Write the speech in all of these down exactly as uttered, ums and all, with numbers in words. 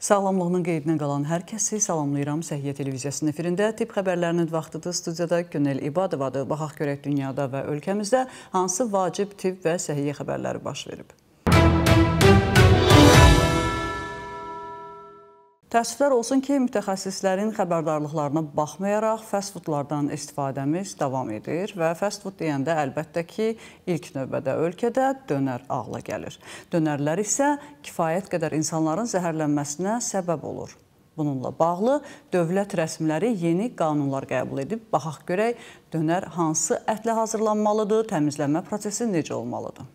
Sağlamlığının qeydinə qalan hər kəsi salamlayıram. Səhiyyə televiziyasının efirində tibb xəbərlərinin vaxtıdır. Studiyada Günel İbadovadır. Baxaq görək dünyada və ölkəmizdə hansı vacib tibb və səhiyyə xəbərləri baş verib. Təəssüflər olsun ki, mütəxəssislərin xəbərdarlıqlarına baxmayaraq fast foodlardan istifadəmiz davam edir və fast food deyəndə əlbəttə ki, ilk növbədə ölkədə dönər ağla gəlir. Dönərlər isə kifayət qədər insanların zəhərlənməsinə səbəb olur. Bununla bağlı dövlət rəsmiləri yeni qanunlar qəbul edib, baxaq görək dönər hansı ətlə hazırlanmalıdır, təmizlənmə prosesi necə olmalıdır?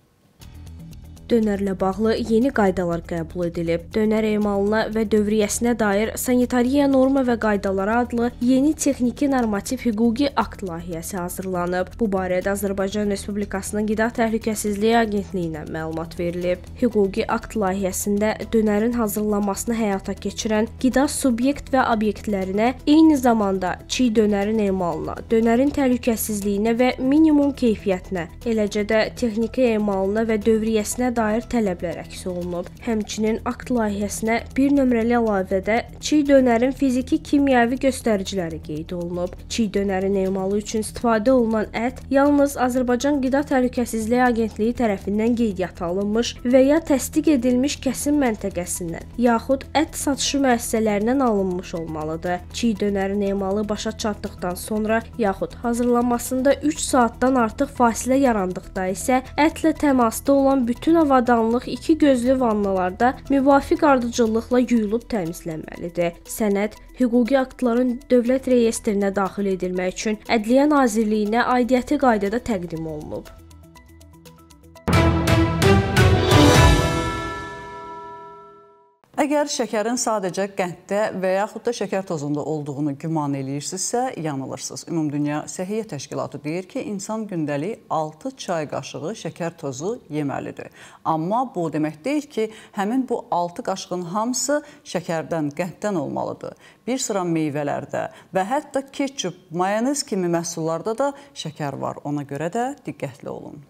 Dönərlə bağlı yeni qaydalar qəbul edilib. Dönər emalına və dövriyyəsinə dair sanitariya norma və qaydalara adlı yeni texniki normativ hüquqi akt layihəsi hazırlanıb. Bu barədə Azərbaycan Respublikasının Qida Təhlükəsizliyi Agentliyi ilə məlumat verilib. Hüquqi akt layihəsində dönərin hazırlanmasını həyata keçirən qida subyekt və obyektlərinə, eyni zamanda çiğ dönərin emalına, dönərin təhlükəsizliyinə və minimum keyfiyyətinə, eləcə də texniki emalına və dövriyyəsinə dair tələblər əks olunub. Həmçinin akt layihəsinə bir nömrəli əlavədə çiğ dönərin fiziki kimyəvi göstəriciləri qeyd olunub. Çiğ dönərin emalı üçün istifadə olunan ət yalnız Azərbaycan Qida Təhlükəsizliyi Agentliyi tərəfindən qeydiyyata alınmış və ya təsdiq edilmiş kəsim məntəqəsindən, yaxud ət satışı müəssisələrindən alınmış olmalıdır. Çiğ dönərin emalı başa çatdıqdan sonra, yaxud hazırlanmasında üç saatdan artıq fasilə yarandıqda isə ətlə təmasda olan bütün avadanlıq iki gözlü vannalarda müvafiq ardıcıllıqla yuyulub təmizlənməlidir. Sənəd hüquqi aktların dövlət reyestrinə daxil edilmək üçün Ədliyyə Nazirliyinə aidiyyəti qaydada təqdim olunub. Əgər şəkərin sadəcə qənddə və yaxud da şəkər tozunda olduğunu güman eləyirsinizsə, yanılırsınız. Ümumdünya Səhiyyə Təşkilatı deyir ki, insan gündəlik altı çay qaşığı şəkər tozu yeməlidir. Amma bu demək deyil ki, həmin bu altı qaşığın hamısı şəkərdən, qənddən olmalıdır. Bir sıra meyvələrdə və hətta ketçup, mayonez kimi məhsullarda da şəkər var. Ona görə də diqqətli olun.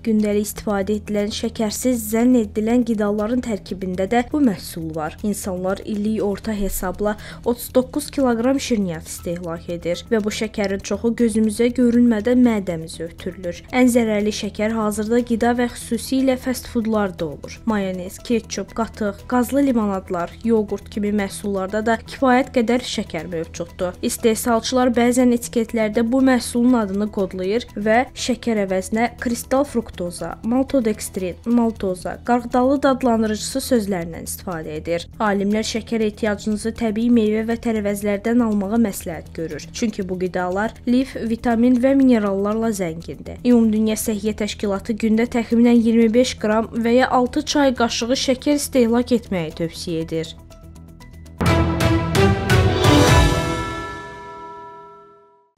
Gündəlik istifadə edilən şəkərsiz zənn edilən qidaların tərkibində də bu məhsul var. İnsanlar illik orta hesabla otuz doqquz kiloqram şirniyyat istehlak edir və bu şəkərin çoxu gözümüzə görünmədən mədəmizə ötürülür. Ən zərərli şəkər hazırda qida və xüsusilə fast foodlarda olur. Mayonez, ketçup, qatıq, qazlı limonadlar, yoğurt kimi məhsullarda da kifayət qədər şəkər mövcuddur. İstehsalçılar bəzən etiketlərdə bu məhsulun adını kodlayır və şəkər əvəzinə kristal frukt Maltoza, maltodekstrin, maltoza, qarğıdalı dadlandırıcısı sözlərindən istifadə edir. Alimlər şəkər ehtiyacınızı təbii meyvə və tərəvəzlərdən almağa məsləhət görür. Çünki bu qidalar lif, vitamin və minerallarla zəngindir. Ümumdünya Səhiyyə Təşkilatı gündə təxminən iyirmi beş qram və ya altı çay qaşığı şəkər istehlak etməyi tövsiyə edir.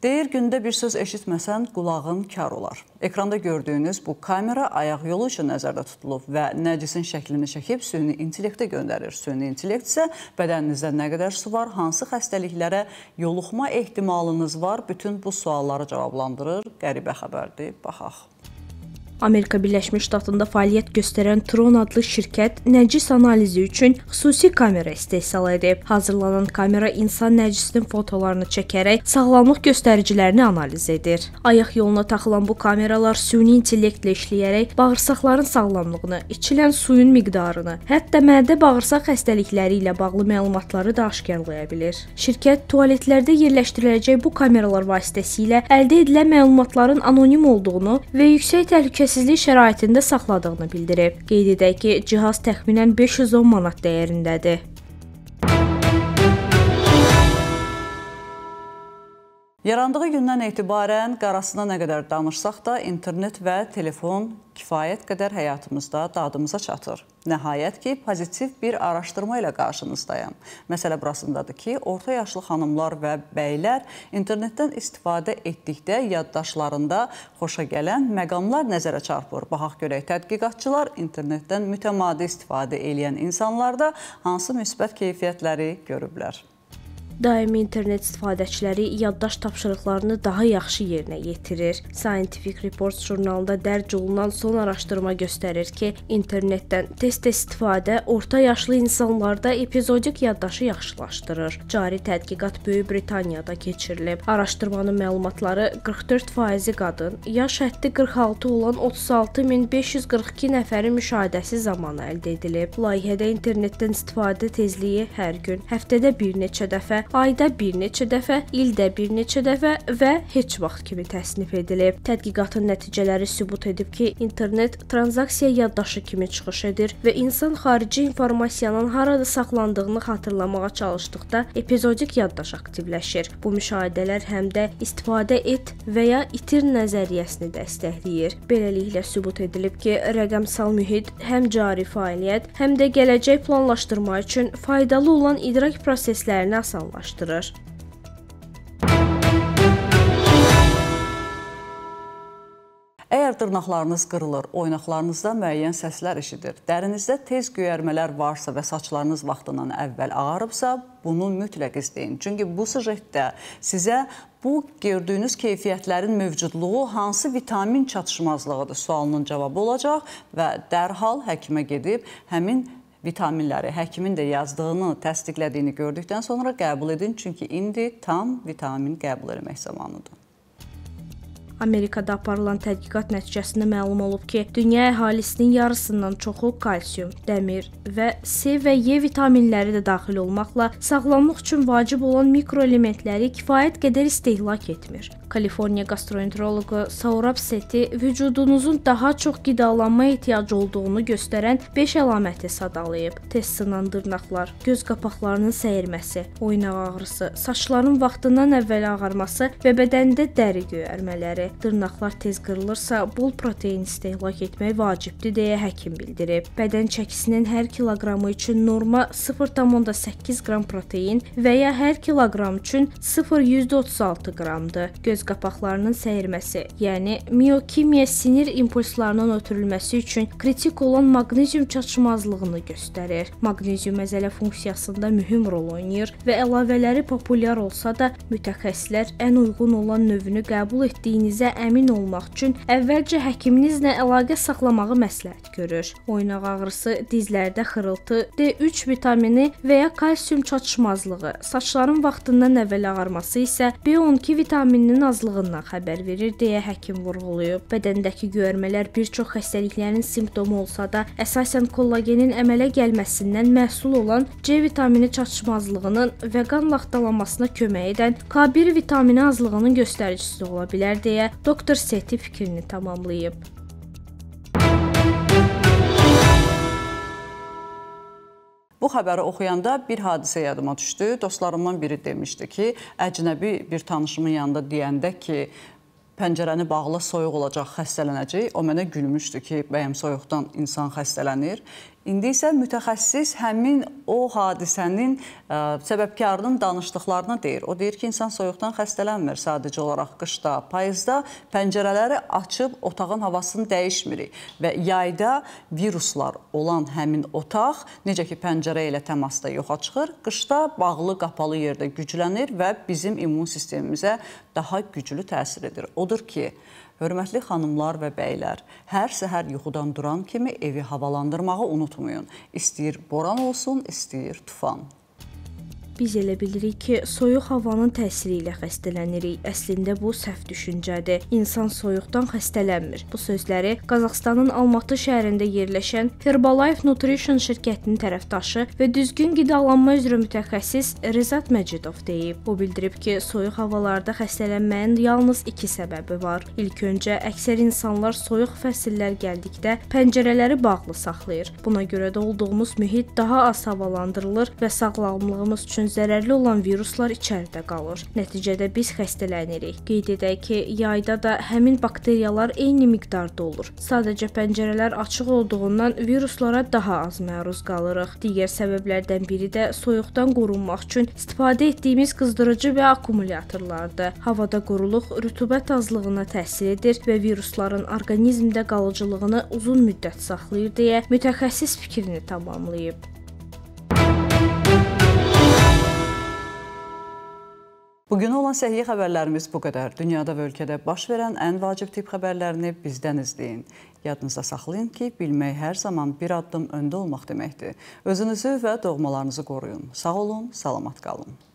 Deyir, gündə bir söz eşitməsən, qulağın kar olar. Ekranda gördüyünüz bu kamera ayaq yolu üçün nəzərdə tutulub və nəcisin şəklini çəkib süni intellektə göndərir. Süni intellekt isə bədəninizdə nə qədər su var, hansı xəstəliklərə yoluxma ehtimalınız var, bütün bu sualları cavablandırır. Qəribə xəbərdir, baxaq. Amerika Birləşmiş Ştatında fəaliyyət göstərən Tron adlı şirkət nəcis analizi üçün xüsusi kamera istehsal edib. Hazırlanan kamera insan nəcisinin fotolarını çəkərək sağlamlıq göstəricilərini analiz edir. Ayaq yoluna taxılan bu kameralar süni intellektlə işləyərək bağırsaqların sağlamlığını, içilən suyun miqdarını, hətta mədə bağırsaq xəstəlikləri ilə bağlı məlumatları da aşkarlaya bilir. Şirkət tualetlərdə yerləşdiriləcək bu kameralar vasitəsilə əldə edilən məlumatların anonim olduğunu və yüksək təhlükəsizlik şəraitində saxladığını bildirib. Qeyd edək ki, cihaz təxminən beş yüz on manat dəyərindədir. Yarandığı gündən etibarən qarasına nə qədər danışsaq da internet və telefon kifayət qədər həyatımızda dadımıza çatır. Nəhayət ki, pozitiv bir araşdırma ilə qarşınızdayım. Məsələ burasındadır ki, orta yaşlı xanımlar və bəylər internetdən istifadə etdikdə yaddaşlarında xoşa gələn məqamlar nəzərə çarpır. Baxaq görək, tədqiqatçılar internetdən mütəmadi istifadə edən insanlarda hansı müsbət keyfiyyətləri görüblər? daimi internet istifadəçiləri yaddaş tapşırıqlarını daha yaxşı yerinə yetirir. Scientific Reports jurnalında dərc olunan son araşdırma göstərir ki, internetdən tez-tez istifadə orta yaşlı insanlarda epizodik yaddaşı yaxşılaşdırır. Cari tədqiqat Böyük Britaniyada keçirilib. Araşdırmanın məlumatları qırx dörd faizi qadın, yaş həddi qırx altı olan otuz altı min beş yüz qırx iki nəfəri müşahidəsi zamanı əldə edilib. Layihədə internetdən istifadə tezliyi hər gün, həftədə bir neçə dəfə, ayda bir neçə dəfə, ildə bir neçə dəfə və heç vaxt kimi təsnif edilib. Tədqiqatın nəticələri sübut edib ki, internet transaksiya yaddaşı kimi çıxış edir və insan xarici informasiyanın harada saxlandığını xatırlamağa çalışdıqda epizodik yaddaş aktivləşir. Bu müşahidələr həm də istifadə et və ya itir nəzəriyyəsini dəstəkləyir. Beləliklə sübut edilib ki, rəqəmsal mühit həm cari fəaliyyət, həm də gələcək planlaşdırma üçün faydalı olan idrak proseslərini asanlaşdırır. Əgər dırnaqlarınız qırılır, oynaqlarınızda müəyyən səslər eşidir, dərinizdə tez göyərmələr varsa və saçlarınız vaxtından əvvəl ağarıbsa, bunu mütləq izləyin. Çünki bu süjetdə sizə bu gördüyünüz keyfiyyətlərin mövcudluğu hansı vitamin çatışmazlığıdır sualının cavabı olacaq və dərhal həkimə gedib həmin vitaminləri həkimin də yazdığını, təsdiqlədiyini gördükdən sonra qəbul edin. Çünki indi tam vitamin qəbul etmək zamanıdır. Amerikada aparılan tədqiqat nəticəsində məlum olub ki, dünya əhalisinin yarısından çoxu kalsium, dəmir və C və E vitaminləri də daxil olmaqla sağlamlıq üçün vacib olan mikroelementləri kifayət qədər istehlak etmir. Kaliforniya gastroenteroloqu Saurabh Sethi vücudunuzun daha çox qidalanma ehtiyacı olduğunu göstərən beş əlaməti sadalayıb. Tez sınan dırnaqlar, göz qapaqlarının səyirməsi, oynaq ağrısı, saçların vaxtından əvvəl ağarması və bədəndə dəri göyərmələri. Dırnaqlar tez qırılırsa, bol protein istehlak etmək vacibdir deyə həkim bildirib. Bədən çəkisinin hər kiloqramı üçün norma sıfır tam onda səkkiz qram protein və ya hər kiloqram üçün sıfır tam otuz altı qramdır. Göz qapaqlarının səyirməsi, yəni miokimiya sinir impulslarının ötürülməsi üçün kritik olan maqnezyum çatışmazlığını göstərir. Maqnezyum məzələ funksiyasında mühüm rol oynayır və əlavələri populyar olsa da, mütəxəssislər ən uyğun olan növünü qəbul etdiyinizə əmin olmaq üçün əvvəlcə həkiminizlə əlaqə saxlamağı məsləhət görür. Oynaq ağrısı, dizlərdə xırıltı, D üç vitamini və ya kalsium çatışmazlığı, saçların vaxtından əvvəl ağarması isə B on iki vitamininin azlığından xəbər verir deyə həkim vurğulayıb. Bədəndəki göyərmələr bir çox xəstəliklərin simptomu olsa da, əsasən kollagenin əmələ gəlməsindən məhsul olan C vitamini çatışmazlığının və qan laxtalanmasına kömək edən K bir vitamini azlığının göstəricisi ola bilər deyə doktor Sethi fikrini tamamlayıb. Bu xəbəri oxuyanda bir hadisə yadıma düşdü. Dostlarımdan biri demişdi ki, əcnəbi bir tanışımın yanında deyəndə ki, pəncərəni bağla, soyuq olacaq, xəstələnəcək. O mənə gülmüşdü ki, bəyəm soyuqdan insan xəstələnir. İndi isə mütəxəssis həmin o hadisənin səbəbkarının danışdıqlarını deyir. O deyir ki, insan soyuqdan xəstələnmir, sadəcə olaraq qışda, payızda pəncərələri açıb otağın havasını dəyişmirik və yayda viruslar olan həmin otaq necə ki pəncərə ilə təmasda yoxa çıxır, qışda bağlı, qapalı yerdə güclənir və bizim immun sistemimizə daha güclü təsir edir. Odur ki, hörmətli xanımlar və bəylər, hər səhər yuxudan duran kimi evi havalandırmağı unutmayın. İstəyir boran olsun, istəyir tufan. Biz elə bilirik ki, soyuq havanın təsiri ilə xəstələnirik. Əslində bu səhv düşüncədir. İnsan soyuqdan xəstələnmir. Bu sözləri Qazaxıstanın Almatı şəhərində yerləşən Herbalife Nutrition şirkətinin tərəfdaşı və düzgün qidalanma üzrə mütəxəssis Rəzat Məcidov deyib. O bildirib ki, soyuq havalarda xəstələnməyin yalnız iki səbəbi var. İlk öncə, əksər insanlar soyuq fəsillər gəldikdə pəncərələri bağlı saxlayır. Buna görə də olduğumuz mühit daha az havalandırılır və sağlamlığımız üçün zərərli olan viruslar içəridə qalır. Nəticədə biz xəstələnirik. Qeyd edək ki, yayda da həmin bakteriyalar eyni miqdarda olur. Sadəcə pəncərələr açıq olduğundan viruslara daha az məruz qalırıq. Digər səbəblərdən biri də soyuqdan qorunmaq üçün istifadə etdiyimiz qızdırıcı və akkumulyatorlardır. Havada quruluq rütubət azlığına təsir edir və virusların orqanizmdə qalıcılığını uzun müddət saxlayır deyə mütəxəssis fikrini tamamlayıb. Bugün olan səhiyyə xəbərlərimiz bu qədər. Dünyada və ölkədə baş verən ən vacib tibb xəbərlərini bizdən izləyin. Yadınızda saxlayın ki, bilmək hər zaman bir addım öndə olmaq deməkdir. Özünüzü və doğmalarınızı qoruyun. Sağ olun, salamat qalın.